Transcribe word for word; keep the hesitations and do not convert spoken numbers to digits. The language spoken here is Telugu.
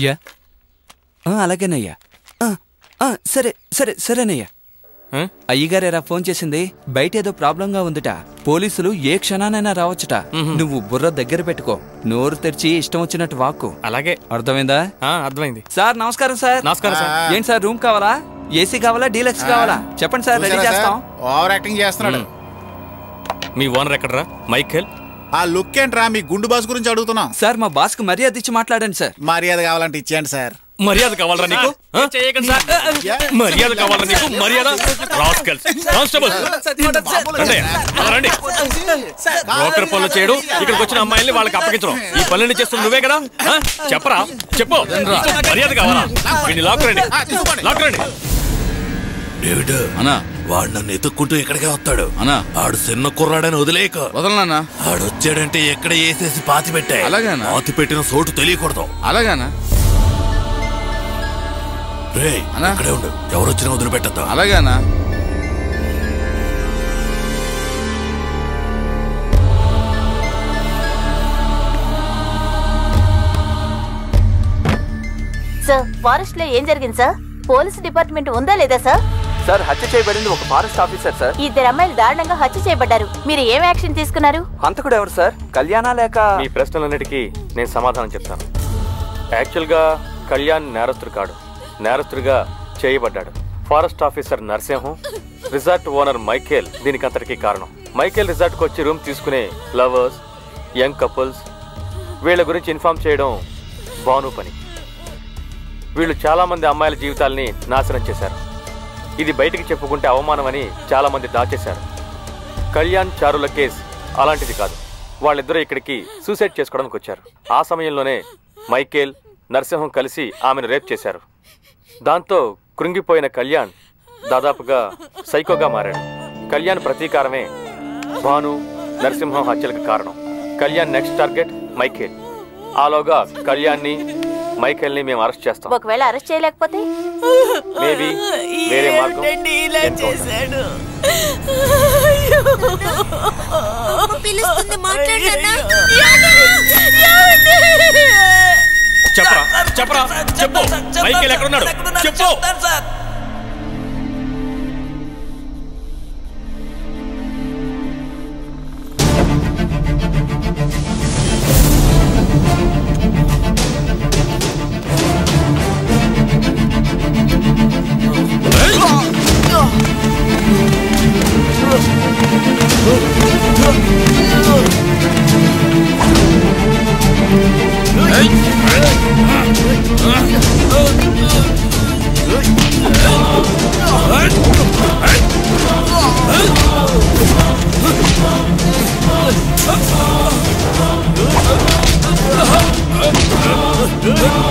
అయ్యా. అలాగేనయ్యా. సరే సరే సరేనయ్యా. అయ్యగారేరా ఫోన్ చేసింది, బయట ఏదో ప్రాబ్లంగా ఉందిట, పోలీసులు ఏ క్షణానైనా రావచ్చుట, నువ్వు బుర్ర దగ్గర పెట్టుకో, నోరు తెరిచి ఇష్టం వచ్చినట్టు వాక్కు. అలాగే, అర్థమైందా? అర్థమైంది సార్. నమస్కారం సార్. నమస్కారం సార్. ఏంటి సార్, రూమ్ కావాలా, ఏసీ కావాలా, డీలక్స్ కావాలా, చెప్పండి సార్, రెడీ చేస్తాం. ఓవర్ యాక్టింగ్ చేస్తున్నాడు మీ ఓనర్. ఎక్కడరా మైకేల్? ఆ లుక్ ఏంట్రా, మీ గుండు బాస్ గురించి అడుగుతున్నా సార్. మా బాస్ కు మర్యాద ఇచ్చి మాట్లాడండి సార్. మర్యాద కావాలంటే ఇచ్చేయండి సార్. మర్యాద కావాలరా నీకు? మర్యాద కావాలరా నీకు? మర్యాద రాస్కల్స్. కానిస్టేబుల్ రండి. బ్రోకర్ పనులు చేయడం, ఇక్కడికి వచ్చిన అమ్మాయిల్ని వాళ్ళకి అప్పగించడం, ఈ పనులన్నీ చేస్తుంది నువ్వే కదా, చెప్పరా, చెప్పు. మర్యాద కావాలా? లాక్ రండి, లాక్ రండి. వాడు నన్ను ఎత్తుక్కుంటూ ఎక్కడికే వస్తాడు అనా? ఆడు చిన్న కుర్రాడని వదిలేక వదలనా? ఆడొచ్చాడంటే ఎక్కడ వేసేసి పాతి పెట్టాయి. అలాగేనా? పాతి పెట్టిన చోటు తెలియకూడదు. అలాగేనా? రే అక్కడే ఉండు, ఎవరొచ్చినా వదిలిపెట్టద్దు. అలాగేనా? సార్, ఫారెస్ట్ లో ఏం జరిగింది సార్? పోలీస్ డిపార్ట్మెంట్ ఉందా లేదా సార్? సార్, హత్య చేయబడింది ఒక ఫారెస్ట్ ఆఫీసర్ సార్. ఇద్దరు అమ్మాయిలు దారుణంగా హత్య చేయబడ్డారు, మీరు ఏం యాక్షన్ తీసుకున్నారు? హంతకుడు ఎవరు సార్, కళ్యాణ లేక? ఈ ప్రశ్నలన్నిటికీ నేను సమాధానం చెప్తాను. యాక్చువల్గా కళ్యాణ్ నేరస్తుడు కాడు, నేరస్తుడిగా చేయబడ్డాడు. Forest officer Narasimham, resort owner Michael దీనికి అంతటికీ కారణం. మైకేల్ రిసార్ట్కి వచ్చి రూమ్ తీసుకునే లవర్స్, యంగ్ కపుల్స్, వీళ్ళ గురించి ఇన్ఫార్మ్ చేయడం బాను పని. వీళ్ళు చాలామంది అమ్మాయిల జీవితాలని నాశనం చేశారు. ఇది బయటికి చెప్పుకుంటే అవమానమని చాలామంది దాచేశారు. కళ్యాణ్ చారుల కేసు అలాంటిది కాదు. వాళ్ళిద్దరూ ఇక్కడికి సూసైడ్ చేసుకోవడానికి వచ్చారు. ఆ సమయంలోనే మైకేల్, నరసింహం కలిసి ఆమెను రేప్ చేశారు. దాంతో కృంగిపోయిన కళ్యాణ్ దాదాపుగా సైకోగా మారాడు. కళ్యాణ్ ప్రతీకారమే భాను, నరసింహం హత్యలకు కారణం. Kalyan next target Michael. ఆలోగా కళ్యాణ్ని, మైకేల్ని మేము అరెస్ట్ చేస్తాం. ఒకవేళ అరెస్ట్ చేయలేకపోతే మేబీ వేరే మార్గం. చెప్పరా, చెప్పరా, చెప్పు. మైకేల్ ఎక్కడున్నాడు చెప్పు. Good.